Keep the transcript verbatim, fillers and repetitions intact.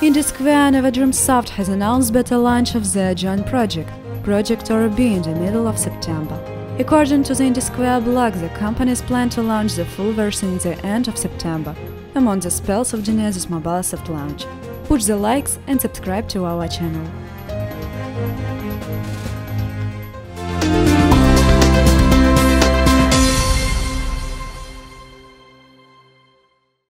IndieSquare and EverdreamSoft has announced beta launch of their joint project, Project O R B, in the middle of September. According to the IndieSquare blog, the companies plan to launch the full version at the end of September, among the spells of Genesis Mobile Soft launch. Push the likes and subscribe to our channel.